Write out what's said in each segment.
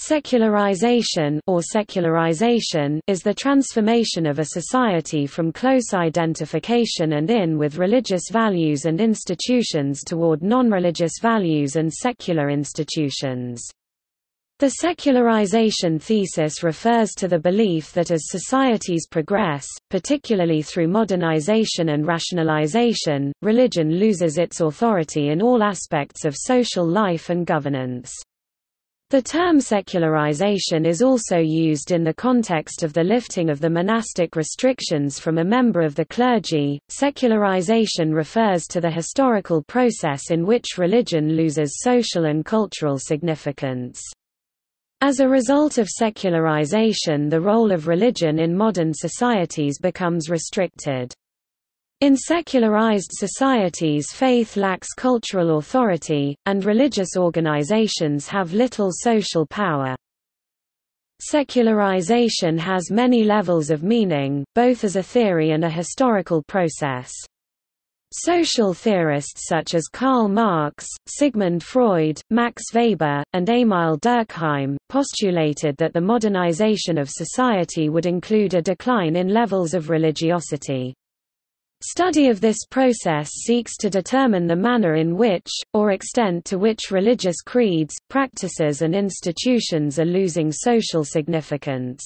Secularization or secularization is the transformation of a society from close identification and in with religious values and institutions toward non-religious values and secular institutions. The secularization thesis refers to the belief that as societies progress, particularly through modernization and rationalization, religion loses its authority in all aspects of social life and governance. The term secularization is also used in the context of the lifting of the monastic restrictions from a member of the clergy. Secularization refers to the historical process in which religion loses social and cultural significance. As a result of secularization, the role of religion in modern societies becomes restricted. In secularized societies, faith lacks cultural authority, and religious organizations have little social power. Secularization has many levels of meaning, both as a theory and a historical process. Social theorists such as Karl Marx, Sigmund Freud, Max Weber, and Emile Durkheim postulated that the modernization of society would include a decline in levels of religiosity. Study of this process seeks to determine the manner in which, or extent to which, religious creeds, practices, and institutions are losing social significance.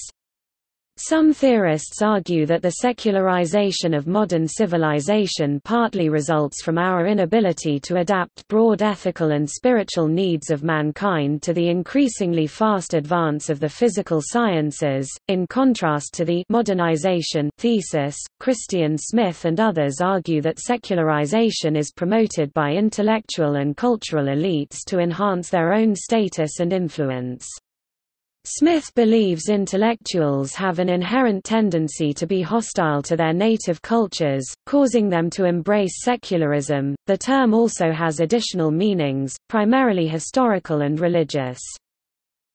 Some theorists argue that the secularization of modern civilization partly results from our inability to adapt broad ethical and spiritual needs of mankind to the increasingly fast advance of the physical sciences. In contrast to the modernization thesis, Christian Smith and others argue that secularization is promoted by intellectual and cultural elites to enhance their own status and influence. Smith believes intellectuals have an inherent tendency to be hostile to their native cultures, causing them to embrace secularism. The term also has additional meanings, primarily historical and religious.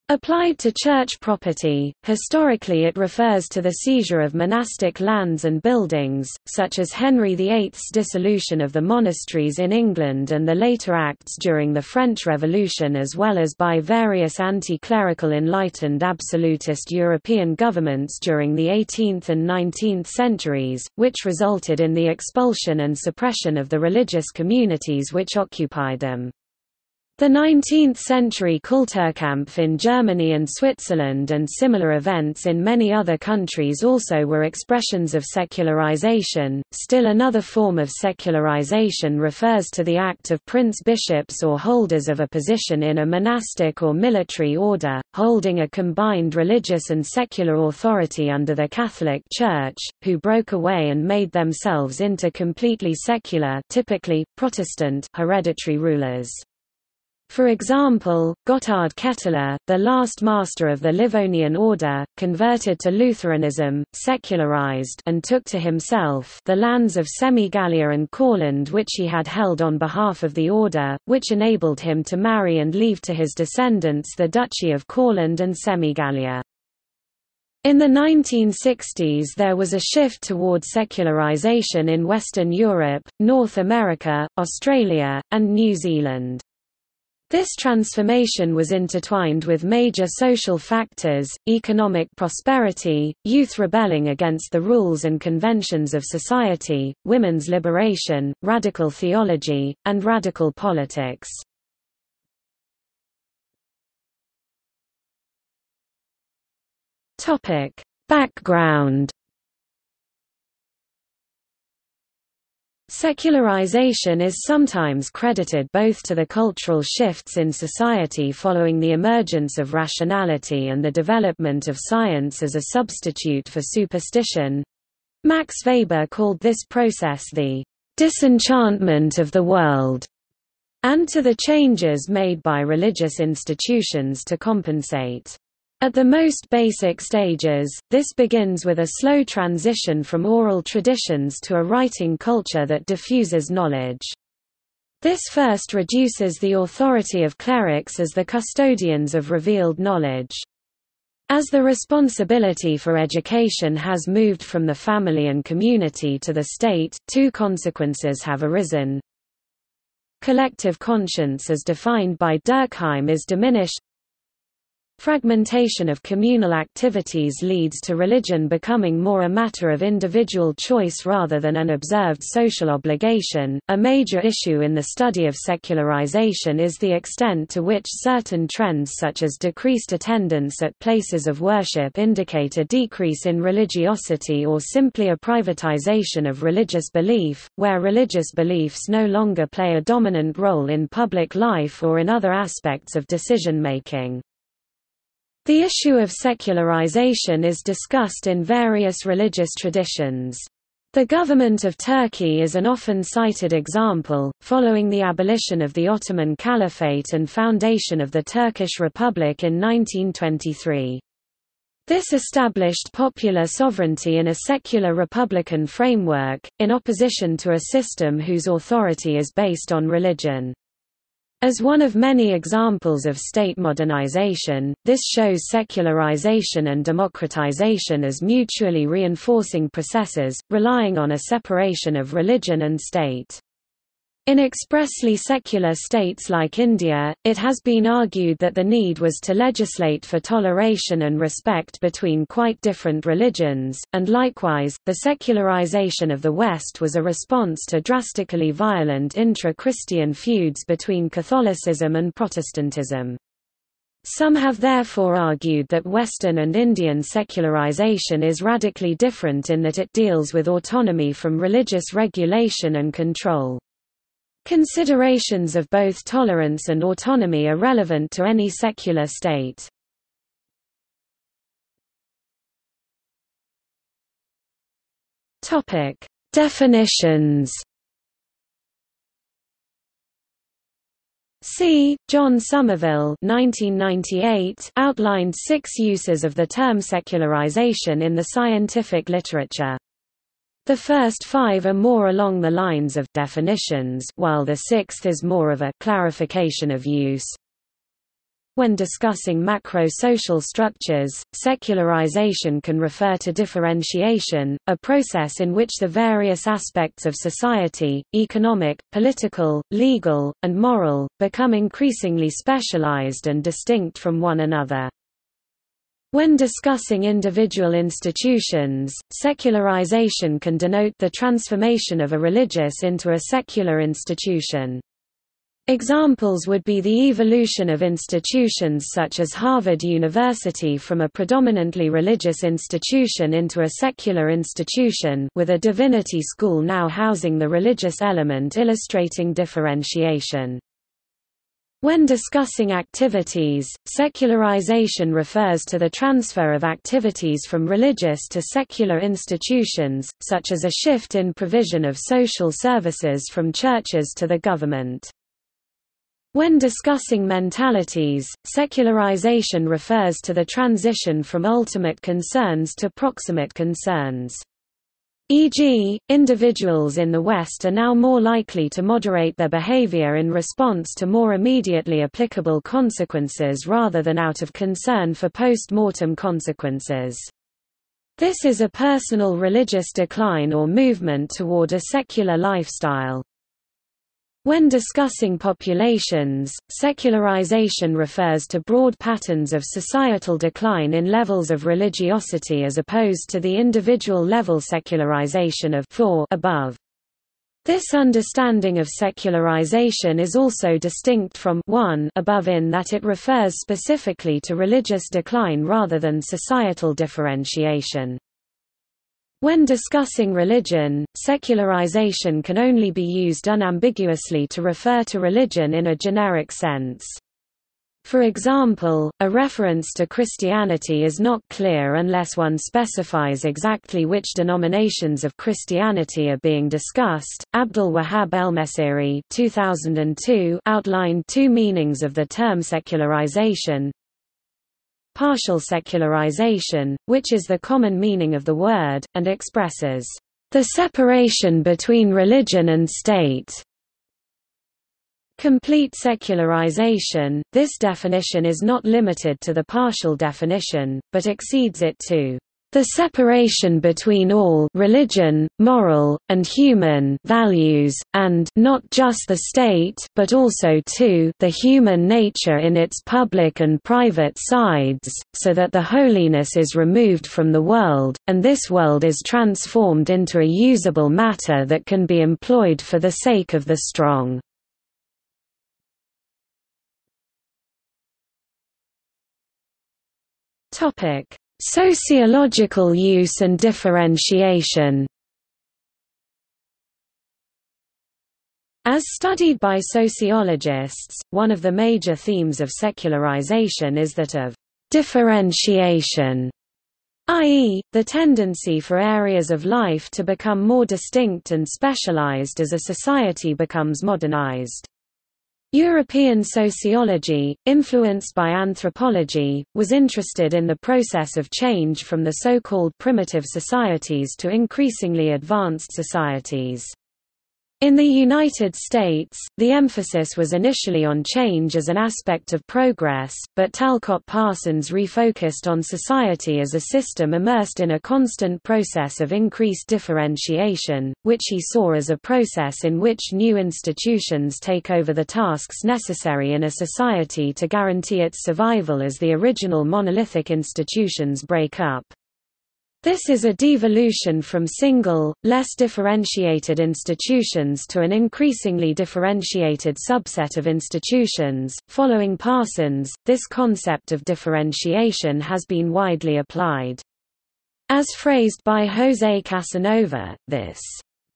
Applied to church property, historically it refers to the seizure of monastic lands and buildings, such as Henry VIII's dissolution of the monasteries in England and the later acts during the French Revolution, as well as by various anti-clerical enlightened absolutist European governments during the 18th and 19th centuries, which resulted in the expulsion and suppression of the religious communities which occupied them. The 19th-century Kulturkampf in Germany and Switzerland and similar events in many other countries also were expressions of secularization. Still another form of secularization refers to the act of prince-bishops or holders of a position in a monastic or military order, holding a combined religious and secular authority under the Catholic Church, who broke away and made themselves into completely secular, typically Protestant, hereditary rulers. For example, Gotthard Kettler, the last master of the Livonian Order, converted to Lutheranism, secularized, and took to himself the lands of Semigallia and Courland which he had held on behalf of the order, which enabled him to marry and leave to his descendants the Duchy of Courland and Semigallia. In the 1960s there was a shift toward secularization in Western Europe, North America, Australia, and New Zealand. This transformation was intertwined with major social factors, economic prosperity, youth rebelling against the rules and conventions of society, women's liberation, radical theology, and radical politics. Background. Secularization is sometimes credited both to the cultural shifts in society following the emergence of rationality and the development of science as a substitute for superstition. Max Weber called this process the disenchantment of the world, and to the changes made by religious institutions to compensate. At the most basic stages, this begins with a slow transition from oral traditions to a writing culture that diffuses knowledge. This first reduces the authority of clerics as the custodians of revealed knowledge. As the responsibility for education has moved from the family and community to the state, two consequences have arisen. Collective conscience as defined by Durkheim is diminished. Fragmentation of communal activities leads to religion becoming more a matter of individual choice rather than an observed social obligation. A major issue in the study of secularization is the extent to which certain trends, such as decreased attendance at places of worship, indicate a decrease in religiosity or simply a privatization of religious belief, where religious beliefs no longer play a dominant role in public life or in other aspects of decision making. The issue of secularization is discussed in various religious traditions. The government of Turkey is an often cited example. Following the abolition of the Ottoman Caliphate and foundation of the Turkish Republic in 1923, this established popular sovereignty in a secular republican framework, in opposition to a system whose authority is based on religion. As one of many examples of state modernization, this shows secularization and democratization as mutually reinforcing processes, relying on a separation of religion and state. In expressly secular states like India, it has been argued that the need was to legislate for toleration and respect between quite different religions, and likewise, the secularization of the West was a response to drastically violent intra-Christian feuds between Catholicism and Protestantism. Some have therefore argued that Western and Indian secularization is radically different in that it deals with autonomy from religious regulation and control. Considerations of both tolerance and autonomy are relevant to any secular state. Topic: Definitions. C. John Somerville (1998) outlined 6 uses of the term secularization in the scientific literature. The first 5 are more along the lines of definitions, while the 6th is more of a clarification of use. When discussing macro-social structures, secularization can refer to differentiation, a process in which the various aspects of society, economic, political, legal, and moral, become increasingly specialized and distinct from one another. When discussing individual institutions, secularization can denote the transformation of a religious into a secular institution. Examples would be the evolution of institutions such as Harvard University from a predominantly religious institution into a secular institution, with a divinity school now housing the religious element, illustrating differentiation. When discussing activities, secularization refers to the transfer of activities from religious to secular institutions, such as a shift in provision of social services from churches to the government. When discussing mentalities, secularization refers to the transition from ultimate concerns to proximate concerns. E.g., individuals in the West are now more likely to moderate their behavior in response to more immediately applicable consequences rather than out of concern for post-mortem consequences. This is a personal religious decline or movement toward a secular lifestyle. When discussing populations, secularization refers to broad patterns of societal decline in levels of religiosity as opposed to the individual-level secularization of 4 above. This understanding of secularization is also distinct from 1 above in that it refers specifically to religious decline rather than societal differentiation. When discussing religion, secularization can only be used unambiguously to refer to religion in a generic sense. For example, a reference to Christianity is not clear unless one specifies exactly which denominations of Christianity are being discussed. Abdul Wahhab El-Messiri (2002) outlined 2 meanings of the term secularization. Partial secularization, which is the common meaning of the word, and expresses the separation between religion and state. Complete secularization, this definition is not limited to the partial definition, but exceeds it to The separation between all religion, moral, and human values, and not just the state, but also too the human nature in its public and private sides, so that the holiness is removed from the world, and this world is transformed into a usable matter that can be employed for the sake of the strong. Sociological use and differentiation. As studied by sociologists, one of the major themes of secularization is that of differentiation, i.e., the tendency for areas of life to become more distinct and specialized as a society becomes modernized. European sociology, influenced by anthropology, was interested in the process of change from the so-called primitive societies to increasingly advanced societies. In the United States, the emphasis was initially on change as an aspect of progress, but Talcott Parsons refocused on society as a system immersed in a constant process of increased differentiation, which he saw as a process in which new institutions take over the tasks necessary in a society to guarantee its survival as the original monolithic institutions break up. This is a devolution from single, less differentiated institutions to an increasingly differentiated subset of institutions. Following Parsons, this concept of differentiation has been widely applied. As phrased by Jose Casanova, this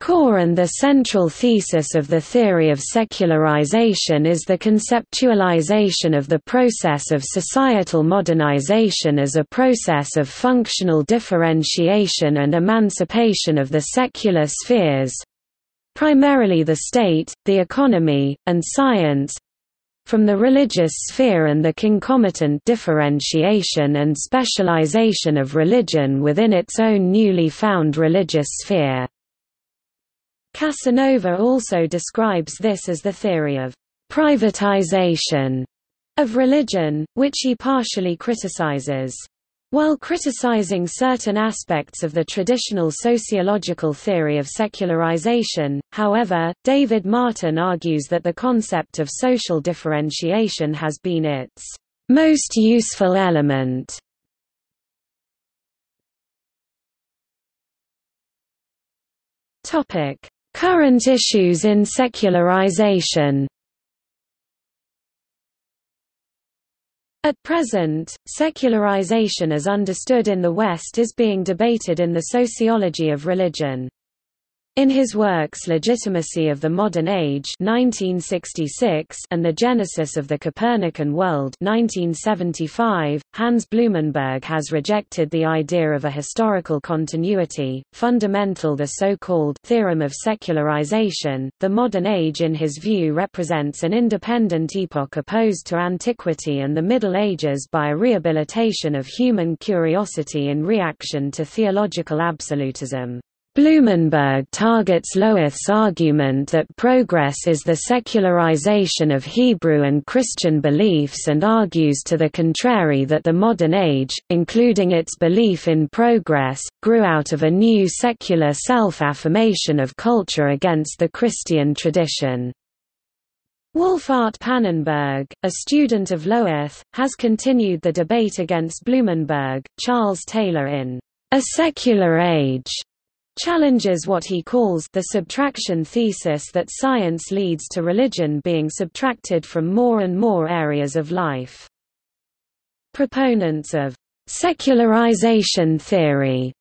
core and the central thesis of the theory of secularization is the conceptualization of the process of societal modernization as a process of functional differentiation and emancipation of the secular spheres, primarily the state, the economy, and science, from the religious sphere and the concomitant differentiation and specialization of religion within its own newly found religious sphere. Casanova also describes this as the theory of privatization of religion, which he partially criticizes. While criticizing certain aspects of the traditional sociological theory of secularization, however, David Martin argues that the concept of social differentiation has been its most useful element. Current issues in secularization. At present, secularization as understood in the West is being debated in the sociology of religion. In his works Legitimacy of the Modern Age (1966) and The Genesis of the Copernican World (1975), Hans Blumenberg has rejected the idea of a historical continuity, fundamental the so-called theorem of secularization. The modern age in his view represents an independent epoch opposed to antiquity and the Middle Ages by a rehabilitation of human curiosity in reaction to theological absolutism. Blumenberg targets Löwith's argument that progress is the secularization of Hebrew and Christian beliefs and argues to the contrary that the modern age, including its belief in progress, grew out of a new secular self-affirmation of culture against the Christian tradition. Wolfhart Pannenberg, a student of Löwith, has continued the debate against Blumenberg. Charles Taylor in A Secular Age challenges what he calls the subtraction thesis that science leads to religion being subtracted from more and more areas of life. Proponents of secularization theory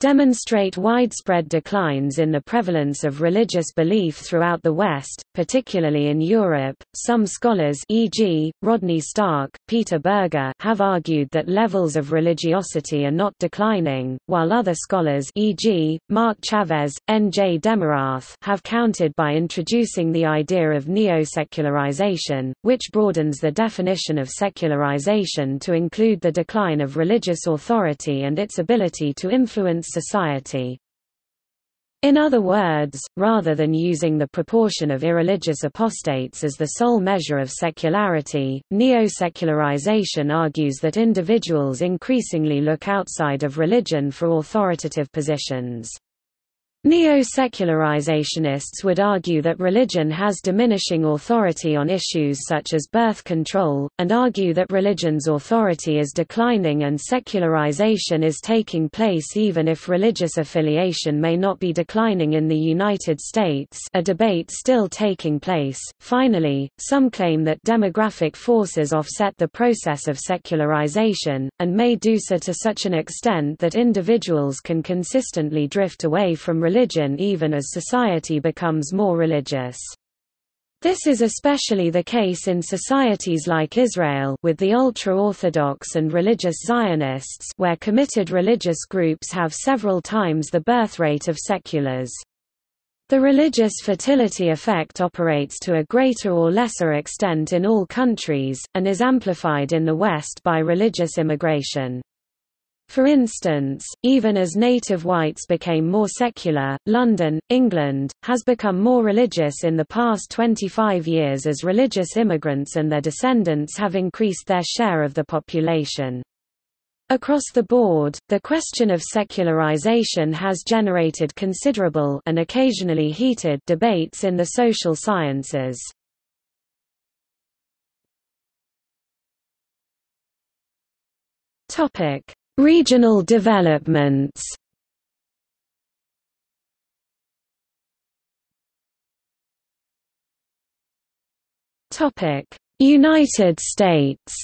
demonstrate widespread declines in the prevalence of religious belief throughout the West, particularly in Europe. Some scholars, e.g., Rodney Stark, Peter Berger, have argued that levels of religiosity are not declining, while other scholars, e.g., Mark Chavez, N.J. Demarath, have countered by introducing the idea of neo-secularization, which broadens the definition of secularization to include the decline of religious authority and its ability to influence society. In other words, rather than using the proportion of irreligious apostates as the sole measure of secularity, neo-secularization argues that individuals increasingly look outside of religion for authoritative positions. Neo-secularizationists would argue that religion has diminishing authority on issues such as birth control, and argue that religion's authority is declining and secularization is taking place even if religious affiliation may not be declining in the United States, a debate still taking place. Finally, some claim that demographic forces offset the process of secularization, and may do so to such an extent that individuals can consistently drift away from religion even as society becomes more religious. This is especially the case in societies like Israel with the ultra-Orthodox and religious Zionists, where committed religious groups have several times the birth rate of seculars. The religious fertility effect operates to a greater or lesser extent in all countries, and is amplified in the West by religious immigration. For instance, even as native whites became more secular, London, England, has become more religious in the past 25 years as religious immigrants and their descendants have increased their share of the population. Across the board, the question of secularization has generated considerable and occasionally heated debates in the social sciences. Regional developments. United States.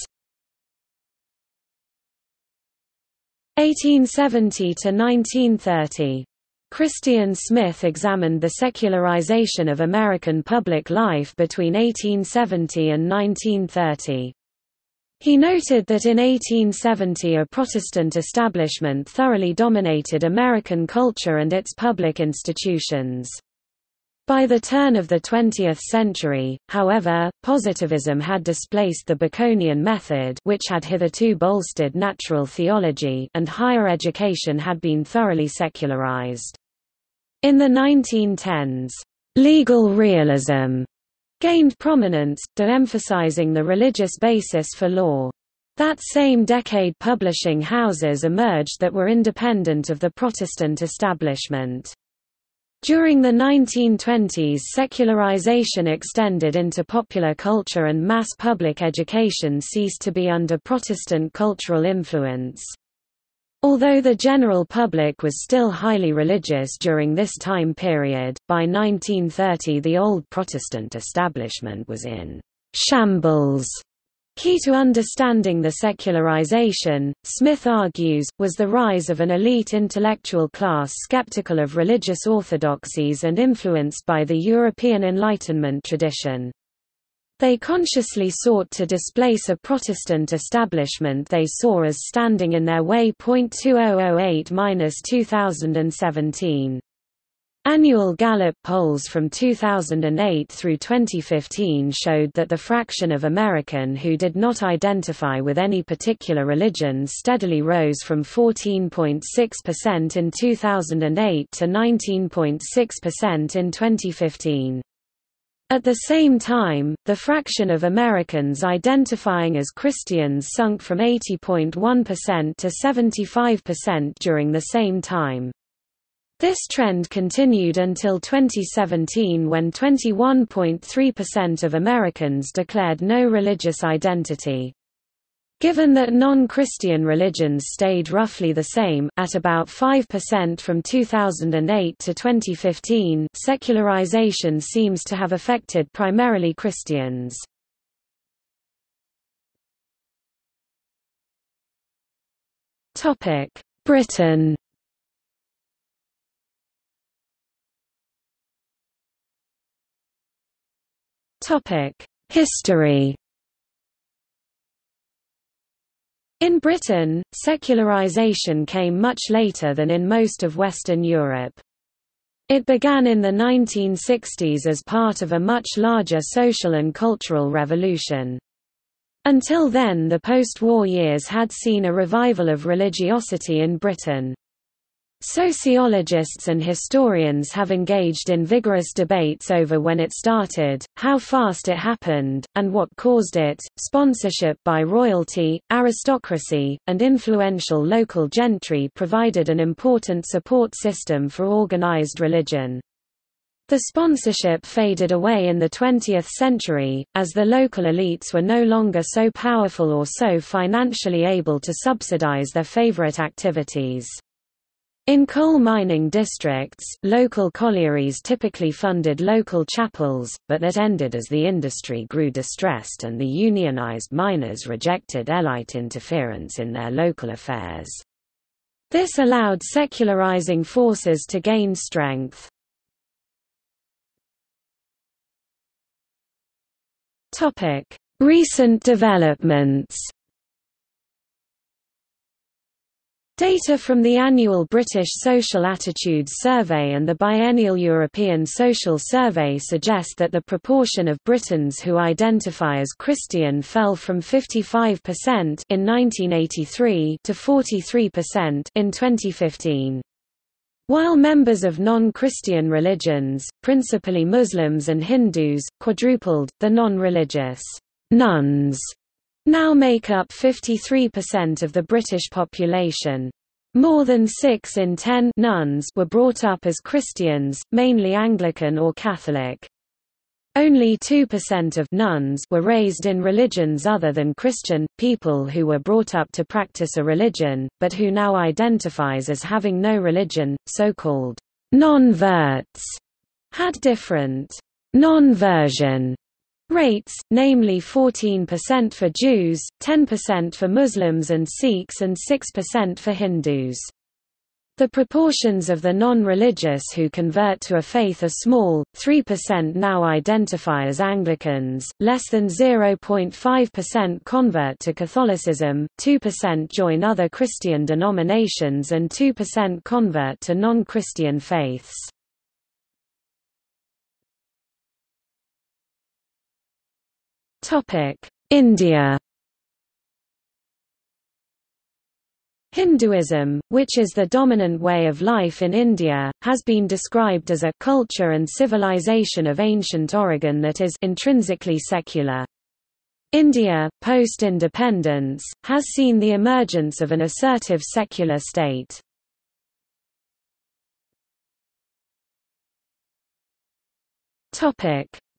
1870–1930. Christian Smith examined the secularization of American public life between 1870 and 1930. He noted that in 1870 a Protestant establishment thoroughly dominated American culture and its public institutions. By the turn of the 20th century, however, positivism had displaced the Baconian method, which had hitherto bolstered natural theology, and higher education had been thoroughly secularized. In the 1910s, legal realism gained prominence, de-emphasizing the religious basis for law. That same decade publishing houses emerged that were independent of the Protestant establishment. During the 1920s secularization extended into popular culture and mass public education ceased to be under Protestant cultural influence. Although the general public was still highly religious during this time period, by 1930 the old Protestant establishment was in shambles. Key to understanding the secularization, Smith argues, was the rise of an elite intellectual class skeptical of religious orthodoxies and influenced by the European Enlightenment tradition. They consciously sought to displace a Protestant establishment they saw as standing in their way. 2008–2017. Annual Gallup polls from 2008 through 2015 showed that the fraction of Americans who did not identify with any particular religion steadily rose from 14.6% in 2008 to 19.6% in 2015. At the same time, the fraction of Americans identifying as Christians sunk from 80.1% to 75% during the same time. This trend continued until 2017 when 21.3% of Americans declared no religious identity. Given that non-Christian religions stayed roughly the same, at about 5% from 2008 to 2015, secularization seems to have affected primarily Christians. Britain. History. In Britain, secularization came much later than in most of Western Europe. It began in the 1960s as part of a much larger social and cultural revolution. Until then, the post-war years had seen a revival of religiosity in Britain. Sociologists and historians have engaged in vigorous debates over when it started, how fast it happened, and what caused it. Sponsorship by royalty, aristocracy, and influential local gentry provided an important support system for organized religion. The sponsorship faded away in the 20th century, as the local elites were no longer so powerful or so financially able to subsidize their favorite activities. In coal mining districts, local collieries typically funded local chapels, but that ended as the industry grew distressed and the unionized miners rejected elite interference in their local affairs. This allowed secularizing forces to gain strength. Recent developments. Data from the annual British Social Attitudes Survey and the biennial European Social Survey suggest that the proportion of Britons who identify as Christian fell from 55% in 1983 to 43% in 2015. While members of non-Christian religions, principally Muslims and Hindus, quadrupled, the non-religious nuns now make up 53% of the British population. More than 6 in 10 nuns were brought up as Christians, mainly Anglican or Catholic. Only 2% of nuns were raised in religions other than Christian, people who were brought up to practice a religion, but who now identifies as having no religion. So-called non-verts had different non-version rates, namely 14% for Jews, 10% for Muslims and Sikhs, and 6% for Hindus. The proportions of the non-religious who convert to a faith are small, 3% now identify as Anglicans, less than 0.5% convert to Catholicism, 2% join other Christian denominations, and 2% convert to non-Christian faiths. India. Hinduism, which is the dominant way of life in India, has been described as a culture and civilization of ancient origin that is intrinsically secular. India, post-independence, has seen the emergence of an assertive secular state.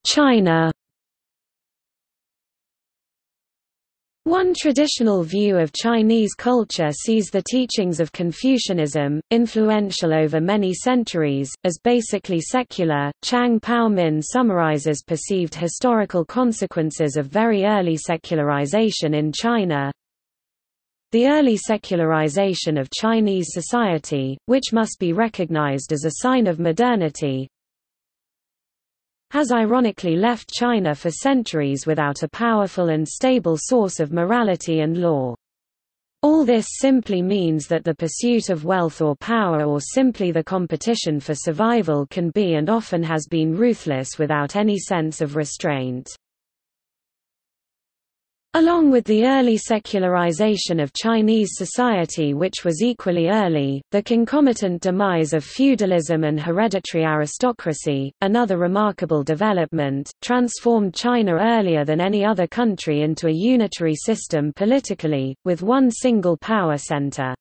China. One traditional view of Chinese culture sees the teachings of Confucianism, influential over many centuries, as basically secular. Chang Pao Min summarizes perceived historical consequences of very early secularization in China. The early secularization of Chinese society, which must be recognized as a sign of modernity, has ironically left China for centuries without a powerful and stable source of morality and law. All this simply means that the pursuit of wealth or power, or simply the competition for survival, can be and often has been ruthless without any sense of restraint. Along with the early secularization of Chinese society, which was equally early, the concomitant demise of feudalism and hereditary aristocracy, another remarkable development, transformed China earlier than any other country into a unitary system politically, with one single power center.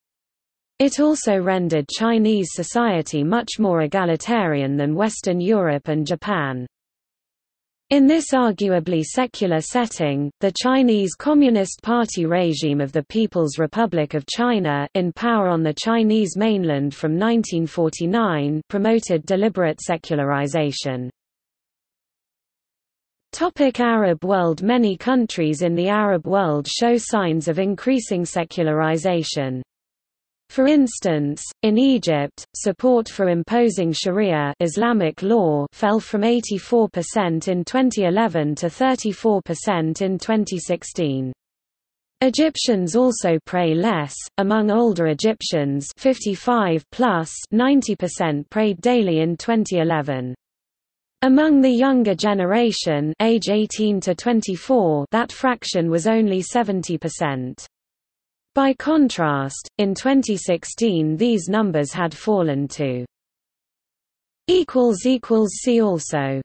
It also rendered Chinese society much more egalitarian than Western Europe and Japan. In this arguably secular setting, the Chinese Communist Party regime of the People's Republic of China, in power on the Chinese mainland from 1949, promoted deliberate secularization. Arab world. Many countries in the Arab world show signs of increasing secularization. For instance, in Egypt, support for imposing Sharia Islamic law fell from 84% in 2011 to 34% in 2016. Egyptians also pray less. Among older Egyptians, 55+, 90% prayed daily in 2011. Among the younger generation, age 18 to 24, that fraction was only 70%. By contrast, in 2016 these numbers had fallen to. == See also